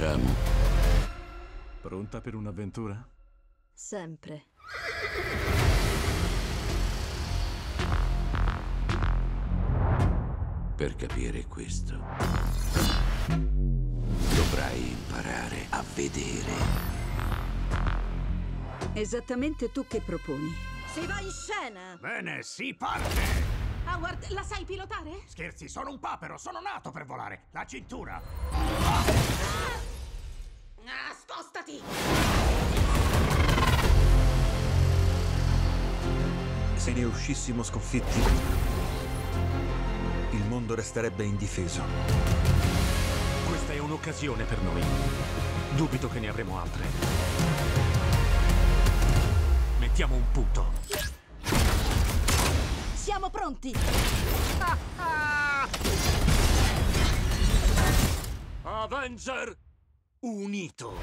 facciamo. Pronta per un'avventura? Sempre. Per capire questo, dovrai imparare a vedere. Esattamente tu che proponi? Si va in scena! Bene, si parte! Howard, la sai pilotare? Scherzi, sono un papero, sono nato per volare! La cintura! Spostati! Se ne uscissimo sconfitti, il mondo resterebbe indifeso. Questa è un'occasione per noi. Dubito che ne avremo altre. Mettiamo un punto. Siamo pronti. Avenger unito.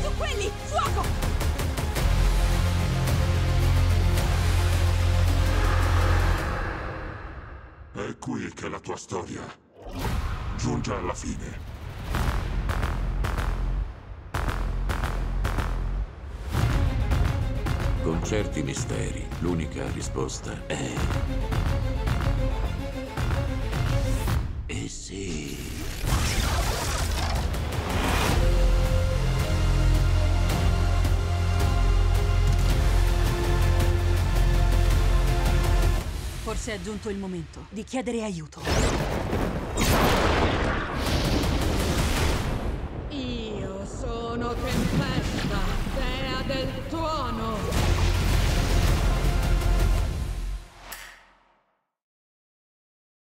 Su quelli, fuoco! È qui che la tua storia giunge alla fine. Con certi misteri, l'unica risposta è... E sì. Forse è giunto il momento di chiedere aiuto. Io sono Tempesta, dea del tuono.